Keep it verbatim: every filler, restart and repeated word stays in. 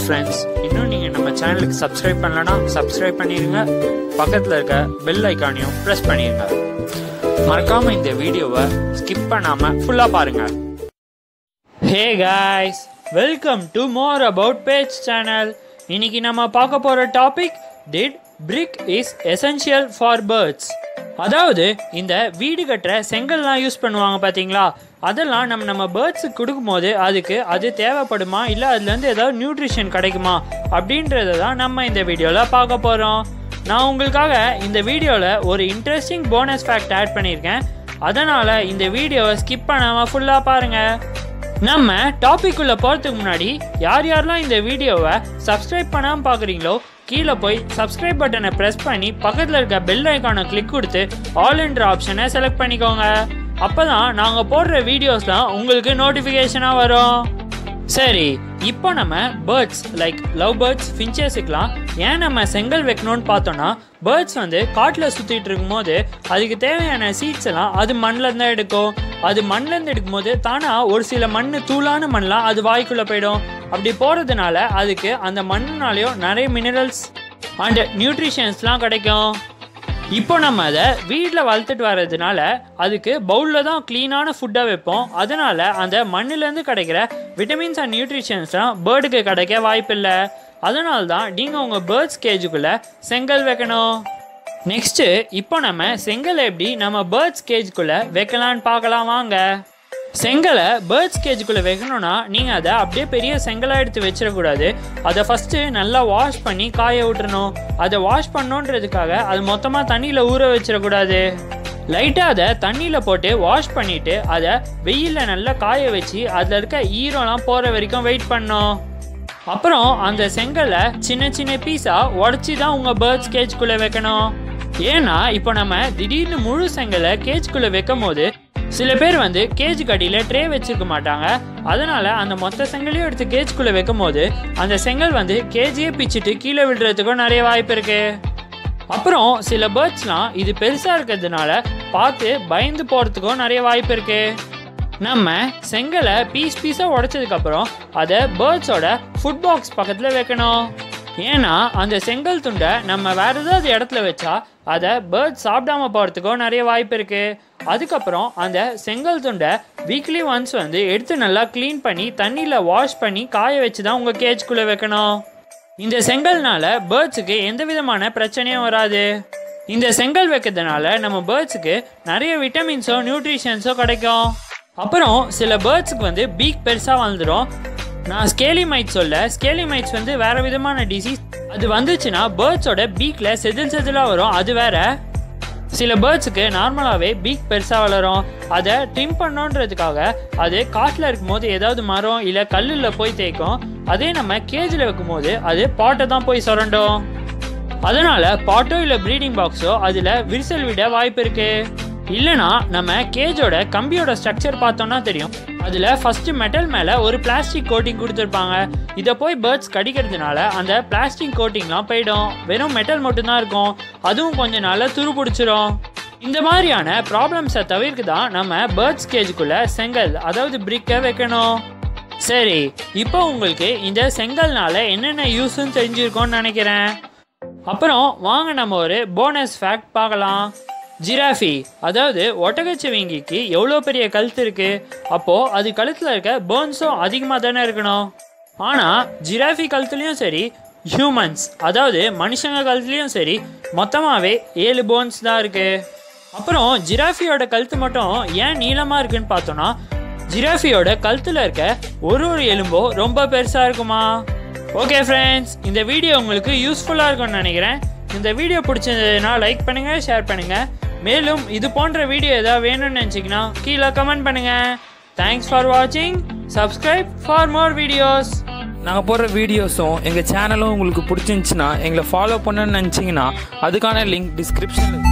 Hello friends, if you subscribe to our channel, subscribe and bell icon. Press the video skip full. Hey guys, welcome to More About Pets channel. Today we will talk about a topic: did brick is essential for birds? அதாவது இந்த வீடு கட்டுற செங்கல்லாம் use பண்ணுவாங்க பாத்தீங்களா, அதெல்லாம் நம்ம நம்ம பேர்ட்ஸ்க்கு கொடுக்கும்போது அதுக்கு அது தேவைப்படுமா இல்ல அதுல இருந்து ஏதாவது நியூட்ரிஷன் கிடைக்குமா அப்படின்றத தான் நம்ம இந்த வீடியோல பார்க்க போறோம். நான் உங்களுக்காக இந்த வீடியோல ஒரு இன்ட்ரஸ்டிங் போனஸ் ஃபேக்ட் ஆட் பண்ணியிருக்கேன், அதனால இந்த வீடியோவை ஸ்கிப் பண்ணாம ஃபுல்லா பாருங்க. நம்ம டாபிக் உள்ள போறதுக்கு முன்னாடி யார் யாரெல்லாம் இந்த வீடியோவை சப்ஸ்கிரைப் பண்ணாம பாக்குறீங்களோ கீழே போய் சப்ஸ்கிரைப் பட்டனை ப்ரெஸ் பண்ணி பக்கத்தில் இருக்க பெல் ஐக்கானை கிளிக் கொடுத்து ஆல் என்ற ஆப்ஷனை செலக்ட் பண்ணிக்கோங்க. அப்போ தான் நாங்கள் போடுற வீடியோஸ்லாம் உங்களுக்கு நோட்டிஃபிகேஷனாக வரும். சரி, இப்போ நம்ம பேர்ட்ஸ் லைக் லவ் பேர்ட்ஸ் ஃபின்ச்சஸுக்கெலாம் ஏன் நம்ம செங்கல் வைக்கணும்னு பார்த்தோன்னா, பேர்ட்ஸ் வந்து காட்டில் சுற்றிட்டு இருக்கும்போது அதுக்கு தேவையான சீட்ஸ் எல்லாம் அது மண்ணில் தான் எடுக்கும். அது மண்ணிலேருந்து எடுக்கும்போது தானாக ஒரு சில மண் தூளான மண்ணெலாம் அது வாய்க்குள்ளே போயிடும். அப்படி போகிறதுனால அதுக்கு அந்த மண்ணுனாலேயும் நிறைய மினரல்ஸ் அண்ட் நியூட்ரிஷன்ஸ்லாம் கிடைக்கும். இப்போ நம்ம அதை வீட்டில் வளர்த்துட்டு வர்றதுனால அதுக்கு பவுலில் தான் க்ளீனான ஃபுட்டாக வைப்போம். அதனால் அந்த மண்ணிலேருந்து கிடைக்கிற விட்டமின்ஸ் அண்ட் நியூட்ரிஷன்ஸ்லாம் பேர்டுக்கு கிடைக்க வாய்ப்பில்லை. அதனால தான் நீங்கள் உங்கள் பேர்ட்ஸ் கேஜுக்குள்ளே செங்கல் வைக்கணும். நெக்ஸ்ட்டு இப்போ நம்ம செங்கலை எப்படி நம்ம பேர்ட்ஸ் கேஜுக்குள்ளே வைக்கலான்னு பார்க்கலாம் வாங்க. செங்கலை பேர்ட்ஸ் கேஜுக்குள்ளே வைக்கணும்னா நீங்கள் அதை அப்படியே பெரிய செங்கலாக எடுத்து வச்சிடக்கூடாது. அதை ஃபஸ்ட்டு நல்லா வாஷ் பண்ணி காய விட்டுறணும். அதை வாஷ் பண்ணோன்றதுக்காக அது மொத்தமாக தண்ணியில் ஊற வச்சிடக்கூடாது. லைட்டாக அதை தண்ணியில் போட்டு வாஷ் பண்ணிவிட்டு அதை வெயிலில் நல்லா காய வச்சு அதில் இருக்க ஈரம்லாம் போகிற வரைக்கும் வெயிட் பண்ணோம். அப்புறம் அந்த செங்கலை சின்ன சின்ன பீஸாக உடச்சி தான் உங்கள் பேர்ட்ஸ் கேஜுக்குள்ளே வைக்கணும். ஏன்னா இப்போ நம்ம திடீர்னு முழு செங்கலை கேஜுக்குள்ளே வைக்கும் போது சில பேர் வந்து கேஜ் கடியில் ட்ரே வச்சுருக்க மாட்டாங்க. அதனால் அந்த மொத்த செங்கலையும் எடுத்து கேஜுக்குள்ளே வைக்கும் போது அந்த செங்கல் வந்து கேஜியே பிச்சுட்டு கீழே விடுறதுக்கும் நிறைய வாய்ப்பு இருக்குது. அப்புறம் சில பேர்ட்ஸ்லாம் இது பெருசாக இருக்கிறதுனால பார்த்து பயந்து போகிறதுக்கும் நிறைய வாய்ப்பு இருக்குது. நம்ம செங்கலை பீஸ் பீஸாக உடைச்சதுக்கப்புறம் அதை பேர்ட்ஸோட ஃபுட் பாக்ஸ் பக்கத்தில் வைக்கணும். ஏன்னா அந்த செங்கல் துண்டை நம்ம வேறு ஏதாவது இடத்துல வச்சா அதை பேர்ட்ஸ் சாப்பிடாம போகிறதுக்கும் நிறைய வாய்ப்பு இருக்குது. அதுக்கப்புறம் அந்த செங்கல் துண்டை வீக்லி ஒன்ஸ் வந்து எடுத்து நல்லா க்ளீன் பண்ணி தண்ணியில் வாஷ் பண்ணி காய வச்சு தான் உங்கள் கேஜுக்குள்ளே வைக்கணும். இந்த செங்கல்னால பேர்ட்ஸுக்கு எந்த விதமான பிரச்சனையும் வராது. இந்த செங்கல் வைக்கிறதுனால நம்ம பேர்ட்ஸுக்கு நிறைய விட்டமின்ஸோ நியூட்ரிஷன்ஸோ கிடைக்கும். அப்புறம் சில பேர்ட்ஸுக்கு வந்து பீக் பெருசாக வளர்ந்துடும். நான் ஸ்கேலி மைட் சொல்ல ஸ்கேலி மைட்ஸ் வந்து வேறு விதமான டிசீஸ். அது வந்துச்சுன்னா பேர்ட்ஸோட பீக்கில் செதில் செதிலாக வரும். அது வேறு சில பேர்ட்ஸுக்கு நார்மலாகவே பீக் பெருசாக வளரும். அதை ட்ரிம் பண்ணோன்றதுக்காக அது காட்டில் இருக்கும்போது ஏதாவது மரம் இல்லை கல்லில் போய் தேய்க்கும். அதே நம்ம கேஜில் வைக்கும்போது அது பாட்டை தான் போய் சுரண்டும். அதனால் பாட்டோ இல்லை ப்ரீடிங் பாக்ஸோ அதில் விரிசல் விட வாய்ப்பு இருக்குது. இல்லைனா நம்ம கேஜோட கம்பியோட ஸ்ட்ரக்சர் பார்த்தோம்னா தெரியும், அதில் ஃபஸ்ட்டு மெட்டல் மேலே ஒரு பிளாஸ்டிக் கோட்டிங் கொடுத்துருப்பாங்க. இதை போய் பேர்ட்ஸ் கடிக்கிறதுனால அந்த பிளாஸ்டிக் கோட்டிங்லாம் போயிடும், வெறும் மெட்டல் மட்டும்தான் இருக்கும். அதுவும் கொஞ்சம் நாளில் துரு பிடிச்சிரும். இந்த மாதிரியான ப்ராப்ளம்ஸை தவிர்க்கு தான் நம்ம பேர்ட்ஸ் கேஜுக்குள்ளே செங்கல் அதாவது பிரிக்கை வைக்கணும். சரி, இப்போ உங்களுக்கு இந்த செங்கல்னால என்னென்ன யூஸ்ன்னு தெரிஞ்சிருக்கோன்னு நினைக்கிறேன். அப்புறம் வாங்க நம்ம ஒரு போனஸ் ஃபேக்ட் பார்க்கலாம். ஜிராஃபி அதாவது ஒட்டகச்சிவிங்கிக்கு எவ்வளோ பெரிய கழுத்து இருக்குது, அப்போது அது கழுத்தில் இருக்க பேர்ன்ஸும் அதிகமாக தானே இருக்கணும். ஆனால் ஜிராஃபி கழுத்துலேயும் சரி ஹியூமன்ஸ் அதாவது மனுஷங்க கழுத்துலேயும் சரி மொத்தமாகவே ஏழு பேர்ன்ஸ் தான் இருக்குது. அப்புறம் ஜிராஃபியோட கழுத்து மட்டும் ஏன் நீளமாக இருக்குதுன்னு பார்த்தோன்னா, ஜிராஃபியோட கழுத்தில் இருக்க ஒரு ஒரு எலும்போ ரொம்ப பெருசாக இருக்குமா. ஓகே ஃப்ரெண்ட்ஸ், இந்த வீடியோ உங்களுக்கு யூஸ்ஃபுல்லாக இருக்கும்னு நினைக்கிறேன். இந்த வீடியோ பிடிச்சதுன்னா லைக் பண்ணுங்கள், ஷேர் பண்ணுங்கள். மேலும் இது போன்ற வீடியோ ஏதாவது வேணும்னு நினச்சிங்கன்னா கீழே கமெண்ட் பண்ணுங்கள். தேங்க்ஸ் ஃபார் வாட்சிங். Subscribe for more videos. நாங்கள் போடுற வீடியோஸும் எங்கள் சேனலும் உங்களுக்கு பிடிச்சிருந்துச்சின்னா எங்களை ஃபாலோ பண்ணணும்னு நினச்சிங்கன்னா அதுக்கான லிங்க் டிஸ்கிரிப்ஷன்.